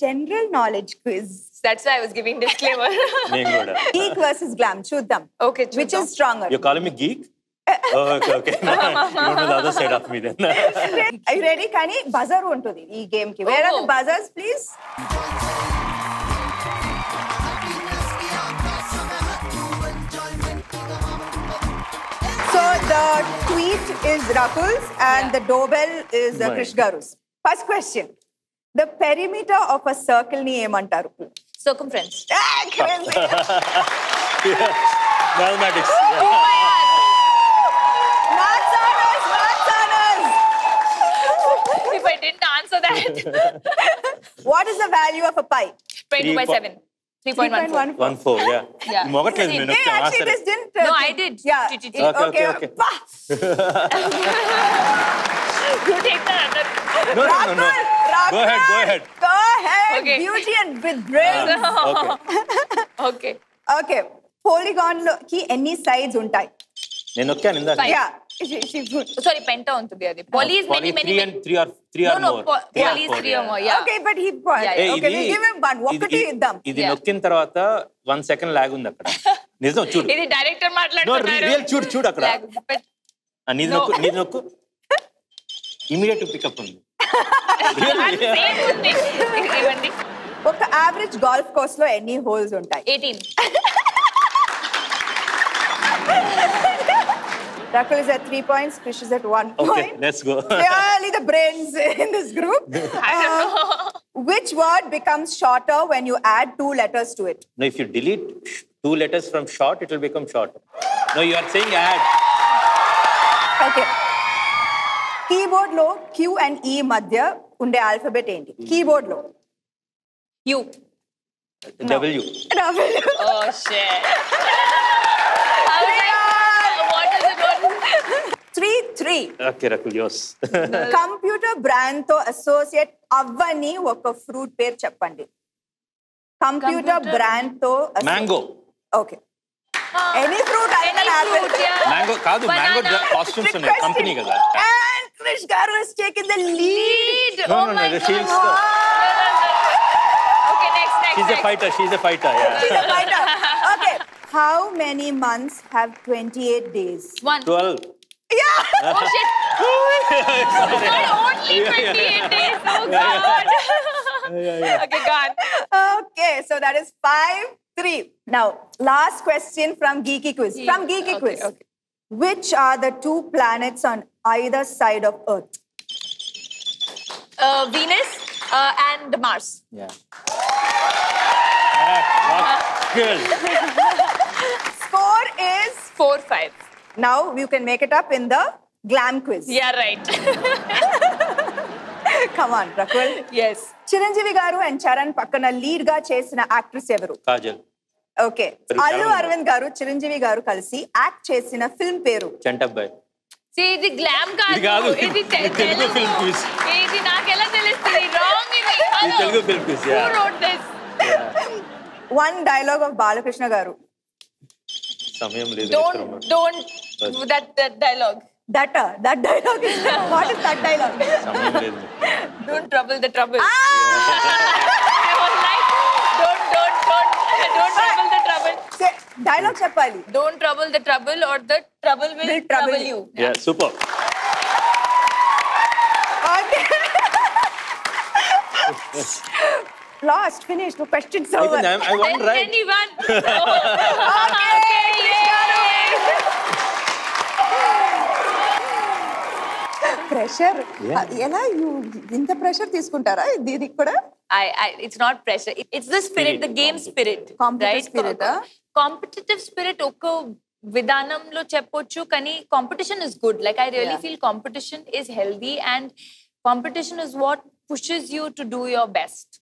general knowledge quiz. That's why I was giving disclaimer. Geek versus glam, Chuddam. Okay, Chuddam. Which is stronger? You're calling me geek? Okay. You don't know the other side of me then. Are you ready? Kani, buzzer untundi ee game ki. Where are the buzzers, please? So the tweet is Rakul's and the doorbell is Krish Garu's. First question. The perimeter of a circle ni emantaru? Circumference. Ah, crazy. Mathematics. If I didn't answer that. What is the value of a pi? 22/7. 3.14. Yeah. Actually, this didn't. No, I did. Yeah. Okay. You take the other. No. Go ahead. Okay. Beauty and with brains. Okay. Polygon ki any sides untai? Yeah. She's good. Sorry, penta on to be adi. Poly is many, three or more. Poly is 3 or more. Yeah. Okay, but he point. Yeah. Okay, we give him one. Walk to idam. Idi nokkin tarvata 1 second lag undi akkada. Nizam chud. Idi director maatladutunnaru. No, real chud akkada. And nizam nokku. Immediate to pick up undi. Really? Oka average golf course lo any holes untai? 18. Rakul is at 3 points, Krish is at 1 point. Okay, let's go. Really the brains in this group. I don't know. Which word becomes shorter when you add 2 letters to it? No, if you delete 2 letters from short, it will become shorter. No, you are saying add. Okay. Keyboard lo Q and E madhya unde alphabet enti? Keyboard lo. U. No. W. W. Oh, shit. I was like, what is it? 3. Okay, Rakul, yours. Computer brand to associate avvani oka fruit pair cheppandi. Computer brand to associate. Mango. Okay. Any fruit I can apple. Mango kaadu, mango costumes unnayi company kada. And Krish Garu has taken the lead. Oh my god. Okay, next. She's a fighter. Yeah. She's a fighter. Okay. How many months have 28 days? 12. Yeah! Oh shit! Not only 28 days! Oh god! Okay, gone. Okay, so that is 5-3. Now, last question from Geeky Quiz. Okay. Which are the 2 planets on either side of Earth? Venus and Mars. Yeah. Good. Score is 4-5. Now you can make it up in the glam quiz. Yeah, right. Come on, Rakul. Yes. Chiranjeevi Garu and Charan pakkana lead ga chesina actress evaru? Kajal. Okay. Allu Arvind Garu, Chiranjeevi Garu kalisi act chesina film peru? Chantabai. See, idi glam kaadu. Idi Telugu film quiz. Idi naakela telistadi wrong idi. Idi Telugu film quiz. Yeah. Who wrote this? One dialogue of Balakrishna Garu. Samayam Ledhu. Don't. That dialogue. That dialogue is there. What is that dialogue? Samayam Ledhu. Don't trouble the trouble. Ah! I was like, don't trouble the trouble. Say, dialogue chappali. Don't trouble the trouble or the trouble will trouble you. Yeah, super. Okay. Lost, finished, the question's over. I won, right? Then he won. Okay, yay! Pressure. Yeah. You think the pressure is good, right? It's not pressure. It's the spirit, the game spirit. Competitive spirit, huh? Competitive spirit, okay. Vidanam lo cheppochu, kani competition is good. Like, I really feel competition is healthy and competition is what pushes you to do your best.